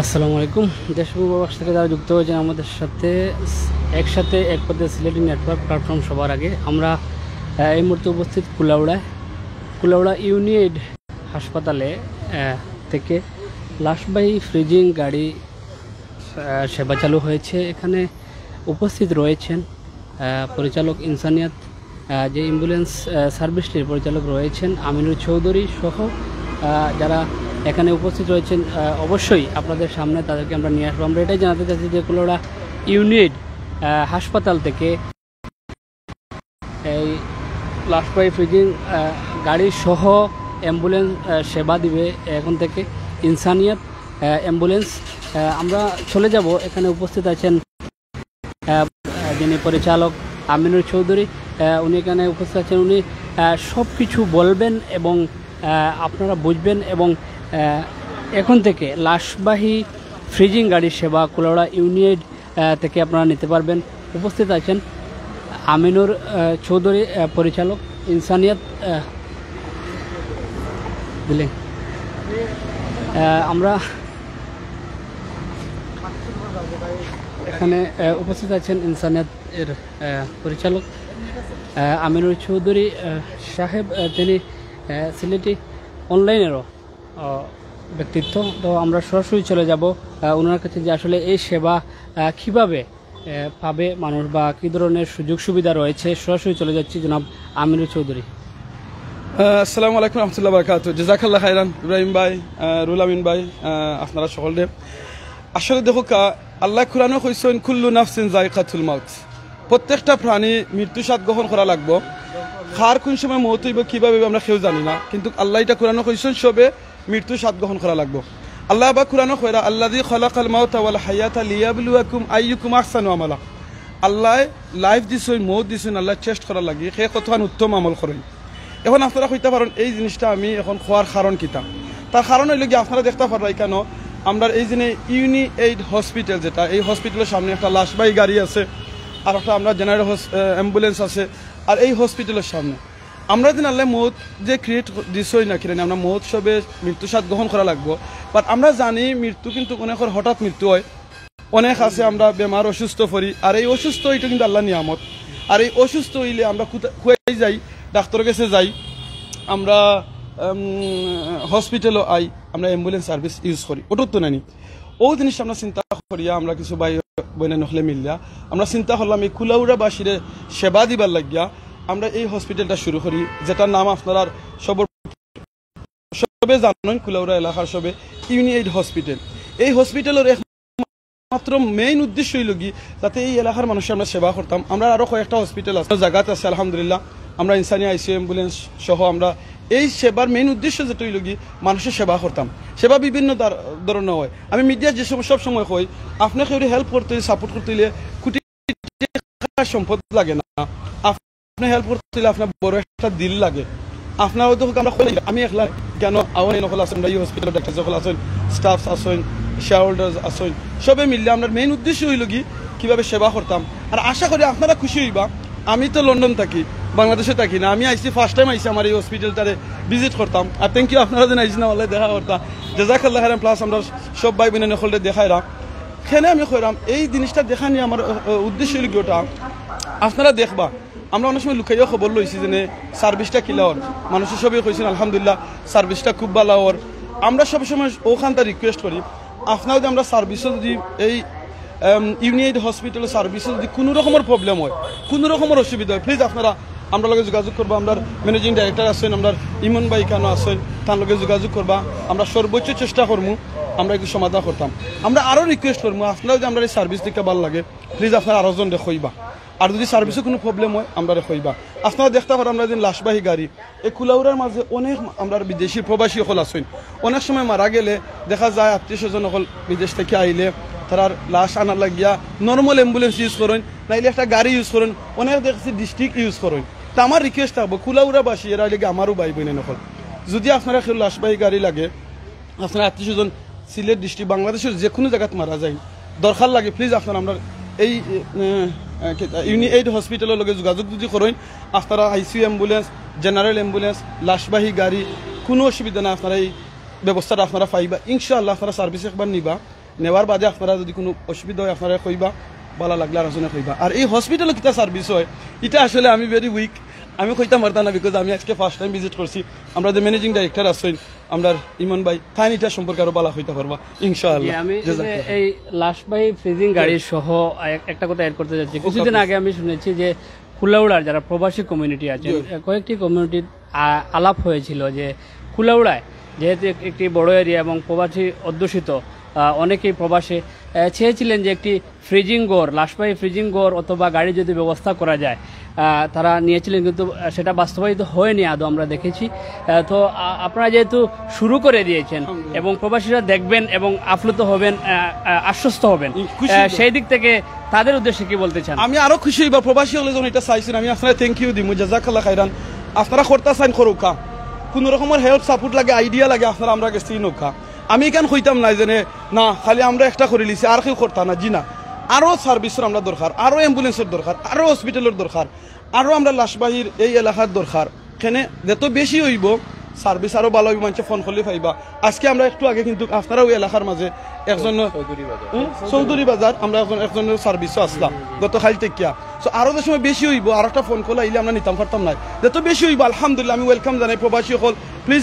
আসসালামু আলাইকুম। দেশ প্রবাস থেকে যারা যুক্ত হয়েছেন আমাদের সাথে এক পথে সিলেট নেটওয়ার্ক প্ল্যাটফর্ম। সবার আগে আমরা এই মুহূর্তে উপস্থিত কুলাউড়া ইউনিড হাসপাতালে থেকে লাশবাহী ফ্রিজিং গাড়ি সেবা চালু হয়েছে। এখানে উপস্থিত রয়েছেন পরিচালক ইনসানিয়াত, যে অ্যাম্বুলেন্স সার্ভিসটির পরিচালক রয়েছেন আমিনুর চৌধুরী সহ যারা এখানে উপস্থিত রয়েছেন। অবশ্যই আপনাদের সামনে তাদেরকে আমরা নিয়ে আসবো। আমরা এটাই জানাতে চাইছি যে কুলাউড়া ইউনিট হাসপাতাল থেকে এই লাশবাহী ফ্রিজিং গাড়ি সহ অ্যাম্বুলেন্স সেবা দিবে এখন থেকে ইনসানিয়াত অ্যাম্বুলেন্স। আমরা চলে যাব, এখানে উপস্থিত আছেন যিনি পরিচালক আমিনুর চৌধুরী, উনি এখানে উপস্থিত আছেন। উনি সব কিছু বলবেন এবং আপনারা বুঝবেন। এবং এখন থেকে লাশবাহী ফ্রিজিং গাড়ির সেবা কুলাউড়া ইউনিট থেকে আপনারা নিতে পারবেন। উপস্থিত আছেন আমিনুর চৌধুরী, পরিচালক ইনসানিয়াত। আমরা এখানে উপস্থিত আছেন ইনসানিয়াত এর পরিচালক আমিনুর চৌধুরী সাহেব, তিনি সিলেটি অনলাইনেরও ব্যক্তিত্ব। তো আমরা সরাসরি চলে যাব ওনার কাছে যে আসলে এই সেবা কীভাবে পাবে মানুষ বা কী ধরনের সুযোগ সুবিধা রয়েছে। সরাসরি চলে যাচ্ছি জনাব আমিনুর চৌধুরী। আসসালামু আলাইকুম রহমতুল্লাহ বারাকাতু। জাজাকাল্লাহ খাইরান ইব্রাহিম ভাই, রুল আমিন ভাই, আপনারা সকলে। আসলে দেখো আল্লাহ কুরআনে কইছেন কুল্লু নাফসিন যায়কাতুল মাউত, প্রত্যেকটা প্রাণী মৃত্যু স্বাদ গ্রহণ করা লাগবে। খার কোন সময় মত হইব কীভাবে আমরা কেউ জানি না, কিন্তু আল্লাহ এটা কুরআনে কইছেন সবে মৃত্যু স্বাদ গ্রহণ করা লাগবে। আল্লাহ বা কুরআনে কইরা আল্লাযী খালাকাল মাউতা ওয়াল হায়াতা লিয়াবলুয়াকুম আইয়ুকুম আহসানু আমালা। আল্লাহ লাইফ দিছেন, মত দিছেন, আল্লাহ চেষ্টা করা লাগে সে কতখান উত্তম আমল করেন। এখন আপনারা কইতে পারেন এই জিনিসটা আমি এখন খোয়ার কারণ কিতা, তার কারণ হইল কি আপনারা দেখতে পারেন কেন আমরা এই যে ইউনি এইড হসপিটাল, যেটা এই হসপিটালের সামনে একটা লাশবাহী গাড়ি আছে, আর একটা আমরা জেনারেল অ্যাম্বুলেন্স আছে। আর এই হসপিটালের সামনে আমরা যেন আল্লাহ মত যে ক্রিয়েট দিছই না কিনে আমরা মত সবে মৃত্যু স্বাদ গ্রহণ করা লাগবো। বাট আমরা জানি মৃত্যু কিন্তু অনেকের হঠাৎ মৃত্যু হয়, অনেক আছে আমরা বেমার অসুস্থ করি, আর এই অসুস্থ এটা কিন্তু আল্লাহ নিয়ামত। আর এই অসুস্থ হইলে আমরা খুঁজে যাই, ডাক্তারের কাছে যাই, আমরা হসপিটালও আই, আমরা অ্যাম্বুলেন্স সার্ভিস ইউজ করি। ওটার তো নানি ও জিনিসটা আমরা চিন্তা করিয়া আমরা কিছু বাই বইনা নহলে মিলিয়া আমরা চিন্তা করলাম এই কুলাউড়াবাসীরে সেবা দিবার লাগিয়া আমরা এই হসপিটালটা শুরু করি, যেটার নাম আপনারা সবে জানেন কুলাউড়া এলাকার সবে ইউনিট হসপিটাল। এই হসপিটালের মাত্র মেইন উদ্দেশ্য হইল কি যাতে এই এলাকার মানুষের আমরা সেবা করতাম। আমরা আরও কয়েকটা হসপিটাল আছে জায়গাতে আছে আলহামদুলিল্লাহ, আমরা ইনসানিয়া আইসিইউ অ্যাম্বুলেন্স সহ আমরা এই সেবার মেইন উদ্দেশ্য যেটা হইল কি মানুষের সেবা করতাম। সেবা বিভিন্ন ধরনের হয়। আমি মিডিয়া যে সব সময় কই আপনাকে ওই হেল্প করতে সাপোর্ট করতে হইলে কোটি সম্পদ লাগে না, আপনি হেল্প করতে হইলে আপনার বড় একটা দিল লাগে। আপনার হয়তো আমরা আমি একলা কেন আওয়াজ নকল আছেন, এই হসপিটালের ডাক্তার সকল আছেন, স্টাফ আছেন, শেয়ার হোল্ডার্স আছেন, সবে মিললে আমরা মেইন উদ্দেশ্য হইল কি কীভাবে সেবা করতাম। আর আশা করি আপনারা খুশি হইবা। আমি তো লন্ডন থাকি, বাংলাদেশে থাকি না, আমি আইসি ফার্স্ট টাইম আইসি আমার এই হসপিটালটারে ভিজিট করতাম। আর থ্যাংক ইউ আপনারা যেন আইসি না আল্লাহ দেখা করতাম, জাজাকাল্লাহ খাইরান। প্লাস আমরা সব ভাই বোন সকলে দেখাইলাম, সেখানে আমি কইলাম এই জিনিসটা দেখা নিয়ে আমার উদ্দেশ্য হইল ওটা। আপনারা দেখবা আমরা অনেক সময় লুকাইও খবর লইছি যে সার্ভিসটা কিলা ওর, মানুষের সবই কইছেন আলহামদুলিল্লাহ সার্ভিসটা খুব ভালো ওর। আমরা সবসময় ওখানটা রিকোয়েস্ট করি আপনারা যদি আমরা সার্ভিসও যদি এই ইউনিট হসপিটাল সার্ভিসে যদি কোনো রকমের প্রবলেম হয়, কোনো রকমের অসুবিধা হয়, প্লিজ আপনারা আমরা লগে যোগাযোগ করবা। আমরা ম্যানেজিং ডাইরেক্টর আছেন, আমরা ইমন ভাই কেন আছেন, তার লগে যোগাযোগ করবা। আমরা সর্বোচ্চ চেষ্টা করবো আমরা একটু সমাধান করতাম। আমরা আরও রিকোয়েস্ট করবো আপনারা যদি আমরা এই সার্ভিস দিকে ভালো লাগে প্লিজ আপনারা আরোজন দেখইবা। আর যদি সার্ভিসে কোনো প্রবলেম হয় আমরা দেখইবা। আপনারা দেখতে পারেন আমরা যে লাশবাহী গাড়ি এই কুলাউড়ার মাঝে অনেক আমরা বিদেশি প্রবাসী সকল আছেন, অনেক সময় মারা গেলে দেখা যায় আত্মীয় স্বজন সকল বিদেশ থেকে আইলে তার লাশ আনার লাগিয়া নর্মাল অ্যাম্বুলেন্স ইউজ করেন, নাইলে একটা গাড়ি ইউজ করেন, অনেক দেখছি ডিস্ট্রিক্ট ইউজ করেন। তা আমার রিকোয়েস্ট থাকবো কুলাউড়াবাসী এরা লাগে আমারও ভাই বোন নকল, যদি আপনারা কেউ লাশবাহী গাড়ি লাগে আপনার আত্মীয় স্বজন সিলেট ডিস্ট্রিক্ট বাংলাদেশের যে কোনো জায়গায় মারা যায় দরকার লাগে প্লিজ আপনারা আমরা এই ইউনিট হসপিটালের লগে যোগাযোগ যদি করেন। আপনারা আইসিইউ অ্যাম্বুলেন্স, জেনারেল অ্যাম্বুলেন্স, লাশবাহী গাড়ি কোনো অসুবিধা না, আপনারা এই ব্যবস্থাটা আপনারা পাইবা ইনশাআল্লাহ। আপনারা সার্ভিস একবার নিবা, নেওয়ার বাদে আপনারা যদি কোনো অসুবিধা হয় আপনারা কইবা, ভালো লাগলে আর আসলে কইবা। আর এই হসপিটালে কিতা সার্ভিস হয় এটা আসলে আমি ভেরি উইক, আমি কইতাম পারতা না, বিকজ আমি আজকে ফার্স্ট টাইম ভিজিট করছি। আমরা যে ম্যানেজিং ডাইরেক্টর আছেন আমরা ইমন ভাই খান, এটা সম্পর্কে আরো ভালো হইতে পারবা ইনশাআল্লাহ। আমি এই লাস্ট ভাই ফ্রিজিং গাড়ি সহ একটা কথা এড করতে যাচ্ছি, কিছুদিন আগে আমি শুনেছি যে কুলাউড়ার যারা প্রবাসী কমিউনিটি আছে কয়েকটি কমিউনিটির আলাপ হয়েছিল যে কুলাউড়ায় যেহেতু একটি বড় এরিয়া এবং প্রবাসী অধ্যুষিত, অনেকেই প্রবাসে চেয়েছিলেন যে একটি ফ্রিজিং ঘর, লাশবাহী ফ্রিজিং ঘর অথবা গাড়ি যদি ব্যবস্থা করা যায়, তারা নিয়েছিলেন কিন্তু সেটা বাস্তবায়িত হয়নি আদৌ আমরা দেখেছি। তো আপনারা যেহেতু শুরু করে দিয়েছেন এবং প্রবাসীরা দেখবেন এবং আপ্লুত হবেন, আশ্বস্ত হবেন, সেই দিক থেকে তাদের উদ্দেশ্যে কি বলতে চান? আমি আরো খুশি হইব প্রবাসী হলে যখন এটা চাইছেন, আমি আপনারা থ্যাংক ইউ দিমু, জাযাকাল্লাহ খাইরান। আপনারা করতে চান করুকা, কোনো রকমের হেল্প সাপোর্ট লাগে, আইডিয়া লাগে, আপনারা আমরা গেছি নৌকা। আমি কেন কইতাম না যে না খালি আমরা একটা করে লিছি আর কেউ করতাম না, জি না, আরও সার্ভিসের আমরা দরকার, আরও অ্যাম্বুলেন্সের দরকার, আরও হসপিটালের দরকার, আরও আমরা লাশবাহীর এই এলাকার দরকার। এখানে যত বেশি হইব সার্ভিস আরও ভালো হইব, মানুষে ফোন করলে পাইবা। আজকে আমরা একটু আগে কিন্তু আপনারা ওই এলাকার মাঝে একজন চৌধুরী বাজার আমরা একজনের সার্ভিসও আসলাম গতকাল থেকে। সো আরও যে সময় বেশি হইব আর একটা ফোন কল আইলে আমরা নিতাম পারতাম না, যত বেশি হইব আলহামদুলিল্লাহ আমি ওয়েলকাম জানাই প্রবাসী হল, প্লিজ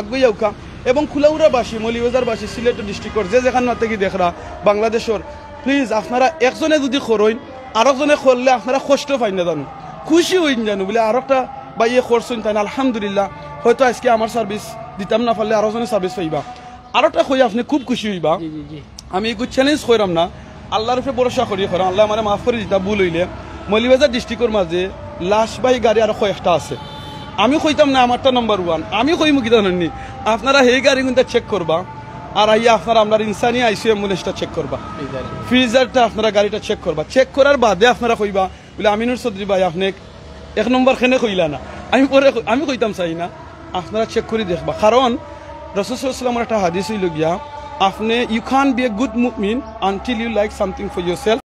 আগুয়ে যাও কা। এবং খুলাউড়াবাসী, মৌলিবাজারবাসী, সিলেট ডিস্ট্রিক্টর যে যেখান থেকে দেখরা বাংলাদেশের, প্লিজ আপনারা একজনে যদি করইন আরেকজনে করলে আপনারা কষ্ট পাই না জানো, খুশি হইন জানো বলে আর একটা বা ইয়ে করছেন তাই না আলহামদুলিল্লাহ। হয়তো আজকে আমার সার্ভিস দিতাম না পারলে আরেকজনে সার্ভিস পাইবা, আর একটা কই আপনি খুব খুশি হইবা। আমি এগুলো চ্যালেঞ্জ করলাম না, আল্লাহর উপরে ভরসা করি করলাম, আল্লাহ আমার মাফ করে দিতা ভুল হইলে। মৌলিবাজার ডিস্ট্রিক্টর মাঝে লাশবাহী গাড়ি আর কয়েকটা আছে, আমি কইতাম না আমারটা নাম্বার ওয়ান, আমি কই মুখি জানি আপনারা সেই গাড়ি কিন্তু চেক করবা, আর আইয়া আপনারা আমরা ইনসানিয়া আইসিইউ অ্যাম্বুলেন্সটা চেক করবা, ফ্রিজারটা আপনারা গাড়িটা চেক করবা। চেক করার বাদে আপনারা কইবা বলে আমিনুর চৌধুরী ভাই আপনি এক নম্বর খেনে কইলা না, আমি পরে আমি কইতাম চাই না, আপনারা চেক করে দেখবা। কারণ রাসূল সাল্লাল্লাহু আলাইহি ওয়াসাল্লামের একটা হাদিস হইল গিয়া আপনি you can be a good মুমিন until you like something for yourself.